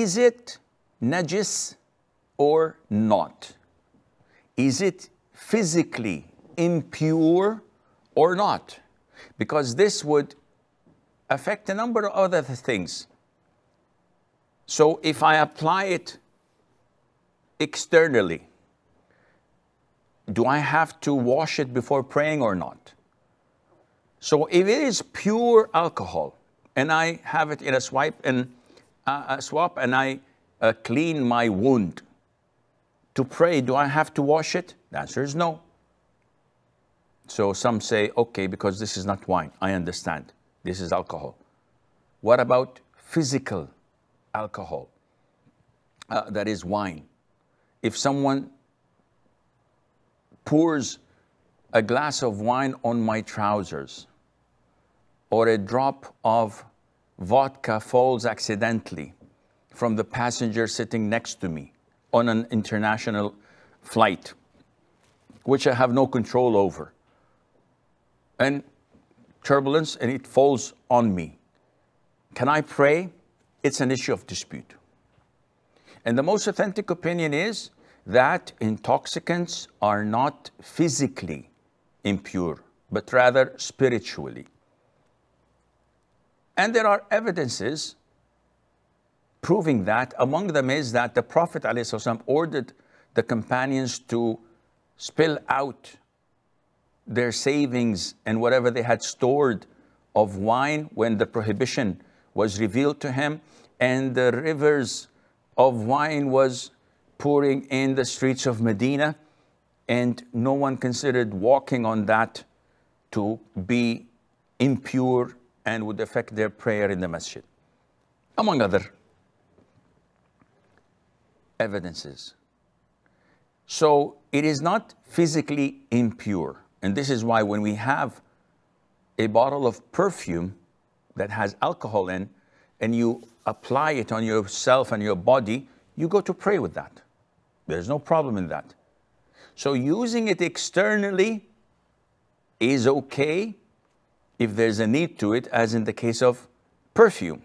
is it najis or not? Is it physically impure or not? Because this would affect a number of other things. So if I apply it externally, do I have to wash it before praying or not? So if it is pure alcohol and I have it in a swab and I clean my wound to pray, do I have to wash it? The answer is no. So some say, okay, because this is not wine, I understand, this is alcohol. What about physical alcohol? That is wine. If someone pours a glass of wine on my trousers, or a drop of vodka falls accidentally from the passenger sitting next to me on an international flight, which I have no control over, and turbulence, and it falls on me, can I pray? It's an issue of dispute. And the most authentic opinion is that intoxicants are not physically impure, but rather spiritually. And there are evidences proving that. Among them is that the Prophet ﷺ ordered the companions to spill out their savings and whatever they had stored of wine when the prohibition was revealed to him, and the rivers of wine was pouring in the streets of Medina, and no one considered walking on that to be impure and would affect their prayer in the masjid, among other evidences. So it is not physically impure. And this is why when we have a bottle of perfume that has alcohol in, and you apply it on yourself and your body, you go to pray with that. There's no problem in that. So using it externally is okay if there's a need to it, as in the case of perfume.